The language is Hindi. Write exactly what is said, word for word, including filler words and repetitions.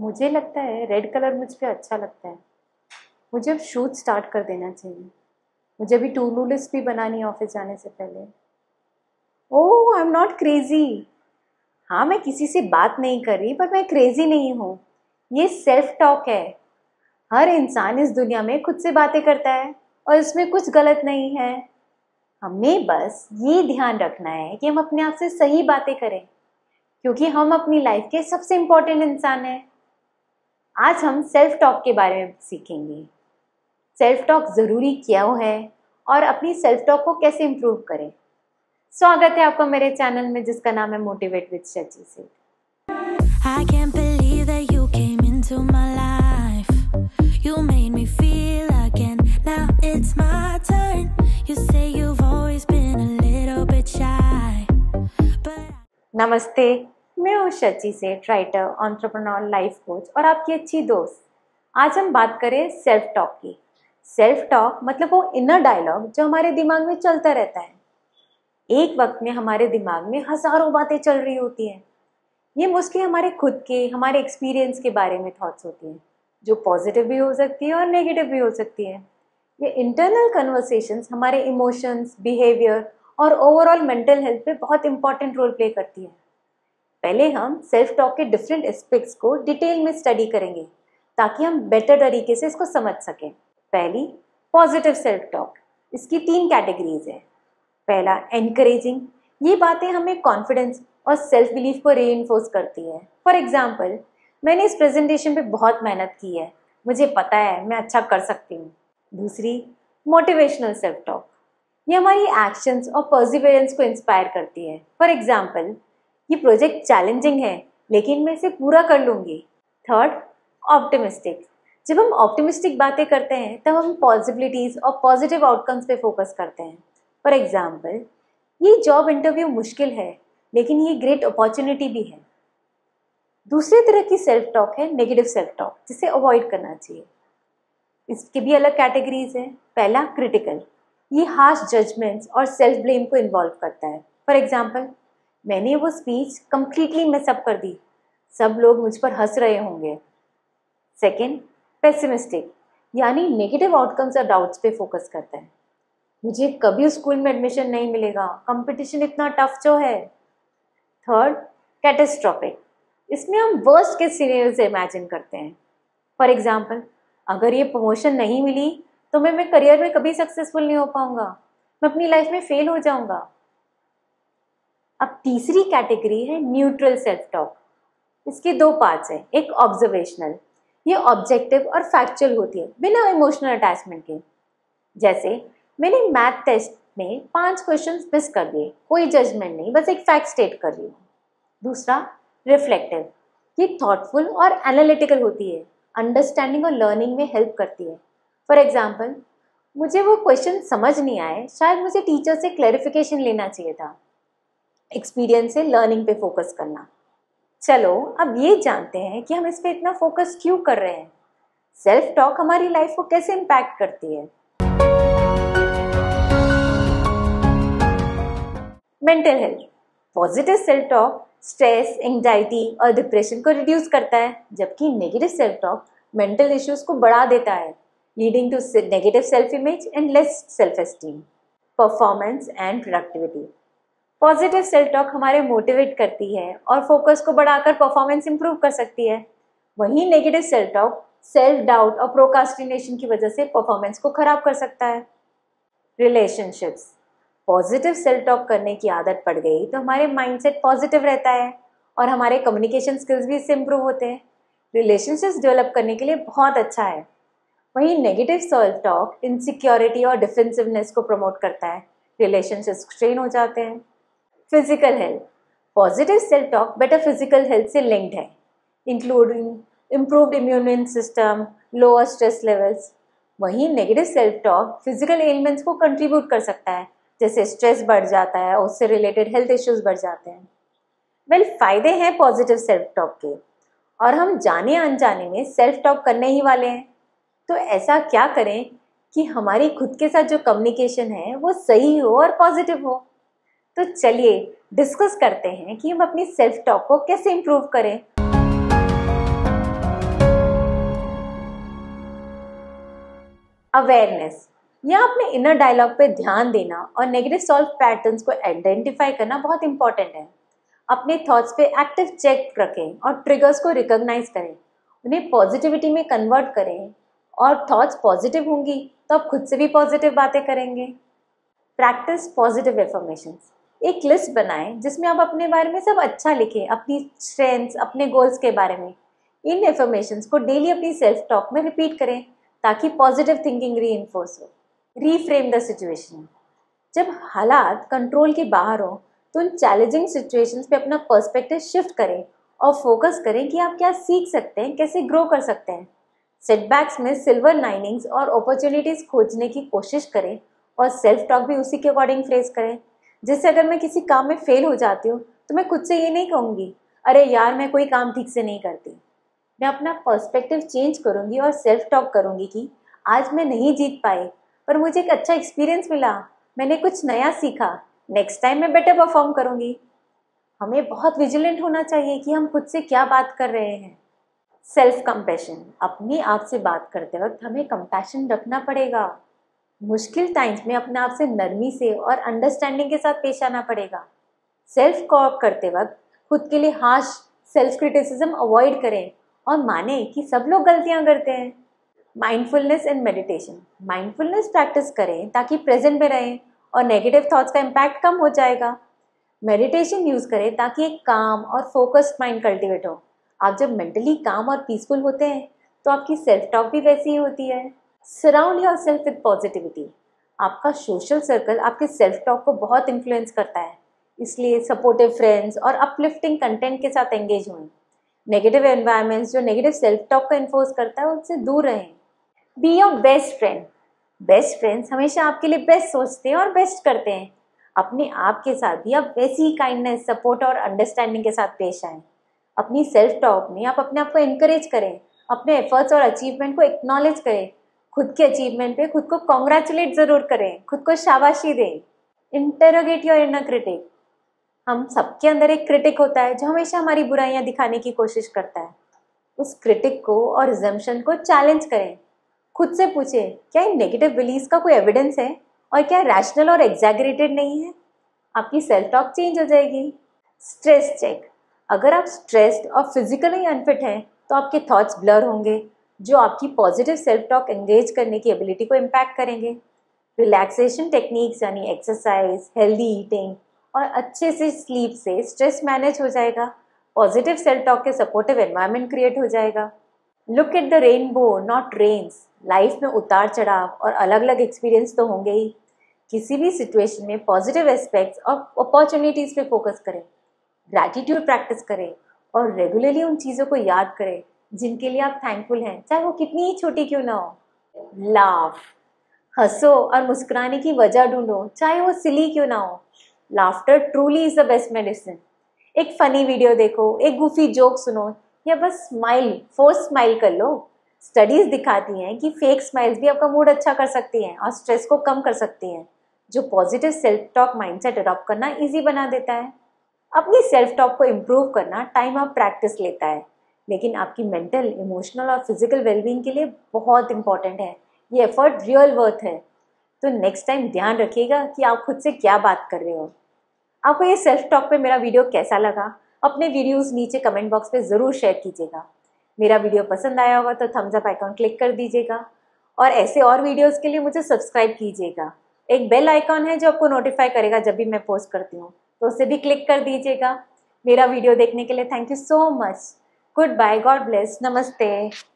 मुझे लगता है रेड कलर मुझ पर अच्छा लगता है। मुझे अब शूज स्टार्ट कर देना चाहिए। मुझे अभी टू डू लिस्ट भी बनानी है ऑफिस जाने से पहले। Oh I am not crazy. हाँ, मैं किसी से बात नहीं कर रही, पर मैं क्रेजी नहीं हूँ। ये सेल्फ टॉक है। हर इंसान इस दुनिया में खुद से बातें करता है और इसमें कुछ गलत नहीं है। हमें बस ये ध्यान रखना है कि हम अपने आप से सही बातें करें, क्योंकि हम अपनी लाइफ के सबसे इम्पोर्टेंट इंसान हैं। आज हम सेल्फ टॉक के बारे में सीखेंगे। सेल्फ टॉक ज़रूरी क्यों है और अपनी सेल्फ टॉक को कैसे इम्प्रूव करें। स्वागत है आपका मेरे चैनल में, जिसका नाम है मोटिवेट विद शची सेठ। नमस्ते, मैं हूँ शची सेठ, राइटर, एंटरप्रेन्योर, लाइफ कोच और आपकी अच्छी दोस्त। आज हम बात करें सेल्फ टॉक की। सेल्फ टॉक मतलब वो इनर डायलॉग जो हमारे दिमाग में चलता रहता है। एक वक्त में हमारे दिमाग में हज़ारों बातें चल रही होती हैं। ये मोस्टली हमारे खुद के, हमारे एक्सपीरियंस के बारे में थॉट्स होती हैं, जो पॉजिटिव भी हो सकती है और नेगेटिव भी हो सकती है। ये इंटरनल कन्वर्सेशंस हमारे इमोशंस, बिहेवियर और ओवरऑल मेंटल हेल्थ पे बहुत इंपॉर्टेंट रोल प्ले करती है। पहले हम सेल्फ टॉक के डिफरेंट एस्पेक्ट्स को डिटेल में स्टडी करेंगे, ताकि हम बेटर तरीके से इसको समझ सकें। पहली, पॉजिटिव सेल्फ टॉक। इसकी तीन कैटेगरीज है। पहला, एनकरेजिंग। ये बातें हमें कॉन्फिडेंस और सेल्फ बिलीफ को रीइंफोर्स करती है। फॉर एग्जाम्पल, मैंने इस प्रेजेंटेशन पे बहुत मेहनत की है, मुझे पता है मैं अच्छा कर सकती हूँ। दूसरी, मोटिवेशनल सेल्फ टॉक। ये हमारी एक्शंस और परसिवरेंस को इंस्पायर करती है। फॉर एग्जाम्पल, ये प्रोजेक्ट चैलेंजिंग है, लेकिन मैं इसे पूरा कर लूँगी। Third, optimistic. जब हम ऑप्टिमिस्टिक बातें करते हैं, तब हम पॉसिबिलिटीज़ और पॉजिटिव आउटकम्स पे फोकस करते हैं। फॉर एग्जाम्पल, ये जॉब इंटरव्यू मुश्किल है, लेकिन ये ग्रेट अपॉर्चुनिटी भी है। दूसरी तरह की सेल्फ टॉक है नेगेटिव सेल्फ टॉक, जिसे अवॉइड करना चाहिए। इसके भी अलग कैटेगरीज हैं। पहला, क्रिटिकल। ये हार्श जजमेंट्स और सेल्फ ब्लेम को इन्वॉल्व करता है। फॉर एग्जाम्पल, मैंने वो स्पीच कम्प्लीटली मिसअप कर दी, सब लोग मुझ पर हंस रहे होंगे। सेकेंड, पेसिमिस्टिक, यानी नेगेटिव आउटकम्स और डाउट्स पे फोकस करता है। मुझे कभी स्कूल में एडमिशन नहीं मिलेगा, कंपटीशन इतना टफ जो है। Third, catastrophic. इसमें हम वर्स्ट के सीनेरियोज इमेजिन करते हैं। फॉर एग्जाम्पल, अगर ये प्रमोशन नहीं मिली तो मैं मेरे करियर में कभी सक्सेसफुल नहीं हो पाऊंगा, मैं अपनी लाइफ में फेल हो जाऊंगा। अब तीसरी कैटेगरी है न्यूट्रल सेल्फ टॉक। इसके दो पार्ट्स हैं। एक, ऑब्जर्वेशनल। ये ऑब्जेक्टिव और फैक्चुअल होती है, बिना इमोशनल अटैचमेंट के। जैसे, मैंने मैथ टेस्ट में पांच क्वेश्चंस मिस कर दिए, कोई जजमेंट नहीं, बस एक फैक्ट स्टेट कर रही हूँ। दूसरा, रिफ्लेक्टिव। ये थॉटफुल और एनालिटिकल होती है, अंडरस्टैंडिंग और लर्निंग में हेल्प करती है। फॉर एग्जाम्पल, मुझे वो क्वेश्चन समझ नहीं आए, शायद मुझे टीचर से क्लैरिफिकेशन लेना चाहिए था। एक्सपीरियंस से लर्निंग पे फोकस करना। चलो, अब ये जानते हैं कि हम इस पे इतना फोकस क्यों कर रहे हैं। सेल्फ टॉक हमारी लाइफ को कैसे इम्पैक्ट करती है। Mental health. Positive self talk stress, anxiety और डिप्रेशन को रिड्यूस करता है, जबकि negative self talk mental issues को बढ़ा देता है, leading to negative self image and less self esteem. Performance and productivity. Positive self talk हमारे मोटिवेट करती है और फोकस को बढ़ाकर परफॉर्मेंस इंप्रूव कर सकती है। वहीं negative self talk self doubt और प्रोक्रास्टिनेशन की वजह से परफॉर्मेंस को खराब कर सकता है। रिलेशनशिप्स। पॉजिटिव सेल्फ टॉक करने की आदत पड़ गई तो हमारे माइंडसेट पॉजिटिव रहता है और हमारे कम्युनिकेशन स्किल्स भी इससे इम्प्रूव होते हैं। रिलेशनशिप्स डेवलप करने के लिए बहुत अच्छा है। वहीं नेगेटिव सेल्फ टॉक इनसिक्योरिटी और डिफेंसिवनेस को प्रमोट करता है, रिलेशनशिप्स स्ट्रेन हो जाते हैं। Physical health. Positive self talk better physical health से लिंक्ड है, including improved immune system, lower stress levels. वहीं negative self talk physical elements को कंट्रीब्यूट कर सकता है, जैसे स्ट्रेस बढ़ जाता है और उससे रिलेटेड हेल्थ इश्यूज बढ़ जाते हैं। वेल well, फायदे हैं पॉजिटिव सेल्फ टॉक के, और हम जाने अनजाने में सेल्फ टॉक करने ही वाले हैं। तो ऐसा क्या करें कि हमारी खुद के साथ जो कम्युनिकेशन है वो सही हो और पॉजिटिव हो। तो चलिए डिस्कस करते हैं कि हम अपनी सेल्फ टॉक को कैसे इम्प्रूव करें। अवेयरनेस। यहाँ अपने इनर डायलॉग पे ध्यान देना और नेगेटिव सॉल्व पैटर्न्स को आइडेंटिफाई करना बहुत इंपॉर्टेंट है। अपने थॉट्स पे एक्टिव चेक रखें और ट्रिगर्स को रिकॉग्नाइज करें, उन्हें पॉजिटिविटी में कन्वर्ट करें। और थॉट्स पॉजिटिव होंगी तो आप खुद से भी पॉजिटिव बातें करेंगे। Practice positive affirmations. एक लिस्ट बनाएं जिसमें आप अपने बारे में सब अच्छा लिखें, अपनी स्ट्रेंथ्स, अपने गोल्स के बारे में। इन एफर्मेशंस को डेली अपनी सेल्फ टॉक में रिपीट करें ताकि पॉजिटिव थिंकिंग रीइंफोर्स हो। Reframe the situation. जब हालात कंट्रोल के बाहर हो तो उन चैलेंजिंग सिचुएशंस पे अपना पर्सपेक्टिव शिफ्ट करें और फोकस करें कि आप क्या सीख सकते हैं, कैसे ग्रो कर सकते हैं। सेटबैक्स में सिल्वर लाइनिंग्स और अपॉर्चुनिटीज़ खोजने की कोशिश करें और सेल्फ टॉक भी उसी के अकॉर्डिंग फ्रेज करें, जिससे अगर मैं किसी काम में फेल हो जाती हूँ तो मैं खुद से ये नहीं कहूँगी अरे यार मैं कोई काम ठीक से नहीं करती। मैं अपना पर्सपेक्टिव चेंज करूँगी और सेल्फ टॉक करूँगी कि आज मैं नहीं जीत पाई पर मुझे एक अच्छा एक्सपीरियंस मिला, मैंने कुछ नया सीखा, नेक्स्ट टाइम मैं बेटर परफॉर्म करूँगी। हमें बहुत विजिलेंट होना चाहिए कि हम खुद से क्या बात कर रहे हैं। Self compassion. अपने आप से बात करते वक्त हमें कंपैशन रखना पड़ेगा। मुश्किल टाइम्स में अपने आप से नरमी से और अंडरस्टैंडिंग के साथ पेश आना पड़ेगा। सेल्फ कॉप करते वक्त खुद के लिए हार्श सेल्फ क्रिटिसिज्म अवॉइड करें और माने कि सब लोग गलतियाँ करते हैं। Mindfulness and meditation. Mindfulness practice करें ताकि प्रेजेंट में रहें और नेगेटिव थॉट्स का इम्पैक्ट कम हो जाएगा। मेडिटेशन यूज़ करें ताकि एक काम और फोकस्ड माइंड कल्टिवेट हो। आप जब मेंटली काम और पीसफुल होते हैं तो आपकी सेल्फ टॉक भी वैसी ही होती है। Surround yourself with positivity. आपका सोशल सर्कल आपके सेल्फ टॉक को बहुत इन्फ्लुएंस करता है, इसलिए सपोर्टिव फ्रेंड्स और अपलिफ्टिंग कंटेंट के साथ एंगेज हों। नेगेटिव एनवायरनमेंट्स जो नेगेटिव सेल्फ टॉक को इन्फोर्स करता है उनसे दूर रहें। Be your best friend. Best friends हमेशा आपके लिए बेस्ट सोचते हैं और बेस्ट करते हैं। अपने आप के साथ भी आप वैसी ही काइंडनेस, सपोर्ट और अंडरस्टैंडिंग के साथ पेश आएँ। अपनी सेल्फ टॉक में आप अपने आप को एनकरेज करें, अपने एफर्ट्स और अचीवमेंट को एक्नॉलेज करें, खुद के अचीवमेंट पे खुद को कॉन्ग्रेचुलेट ज़रूर करें, खुद को शाबाशी दें। Interrogate your inner critic. हम सबके अंदर एक क्रिटिक होता है जो हमेशा हमारी बुराइयां दिखाने की कोशिश करता है। उस क्रिटिक को और रिजम्पशन को चैलेंज करें। खुद से पूछें क्या इन नेगेटिव बिलीव्स का कोई एविडेंस है और क्या रैशनल और एग्जैगरेटेड नहीं है। आपकी सेल्फ टॉक चेंज हो जाएगी। Stress check. अगर आप स्ट्रेस्ड और फिजिकली अनफिट हैं तो आपके थॉट्स ब्लर होंगे जो आपकी पॉजिटिव सेल्फ टॉक एंगेज करने की एबिलिटी को इम्पैक्ट करेंगे। रिलैक्सेशन टेक्निक्स यानी एक्सरसाइज, हेल्दी ईटिंग और अच्छे से स्लीप से स्ट्रेस मैनेज हो जाएगा। पॉजिटिव सेल्फ टॉक के सपोर्टिव एनवायरनमेंट क्रिएट हो जाएगा। Look at the rainbow not rains. Life में उतार चढ़ाव और अलग अलग एक्सपीरियंस तो होंगे ही। किसी भी सिचुएशन में पॉजिटिव एस्पेक्ट्स और अपॉर्चुनिटीज़ पे फोकस करें। ग्रैटिट्यूड प्रैक्टिस करें और रेगुलरली उन चीज़ों को याद करें जिनके लिए आप थैंकफुल हैं, चाहे वो कितनी ही छोटी क्यों ना हो। लाफ। हंसो और मुस्कुराने की वजह ढूंढो, चाहे वो सिली क्यों ना हो। Laughter truly is the best medicine. एक फ़नी वीडियो देखो, एक गुफी जोक सुनो या बस स्माइल, फोर्स स्माइल कर लो। स्टडीज़ दिखाती हैं कि फेक स्माइल्स भी आपका मूड अच्छा कर सकती हैं और स्ट्रेस को कम कर सकती हैं, जो positive self talk mindset adopt करना ईजी बना देता है। अपनी सेल्फ टॉक को इम्प्रूव करना टाइम और प्रैक्टिस लेता है, लेकिन आपकी मेंटल, इमोशनल और फिजिकल वेलबींग के लिए बहुत इंपॉर्टेंट है। ये एफर्ट रियल वर्थ है। तो नेक्स्ट टाइम ध्यान रखिएगा कि आप खुद से क्या बात कर रहे हो। आपको ये सेल्फ टॉक पे मेरा वीडियो कैसा लगा? अपने वीडियोस नीचे कमेंट बॉक्स पे ज़रूर शेयर कीजिएगा। मेरा वीडियो पसंद आया होगा तो थम्स अप आइकॉन क्लिक कर दीजिएगा और ऐसे और वीडियोज़ के लिए मुझे सब्सक्राइब कीजिएगा। एक बेल आइकॉन है जो आपको नोटिफाई करेगा जब भी मैं पोस्ट करती हूँ, तो उसे भी क्लिक कर दीजिएगा। मेरा वीडियो देखने के लिए thank you so much. Good bye, God bless, नमस्ते।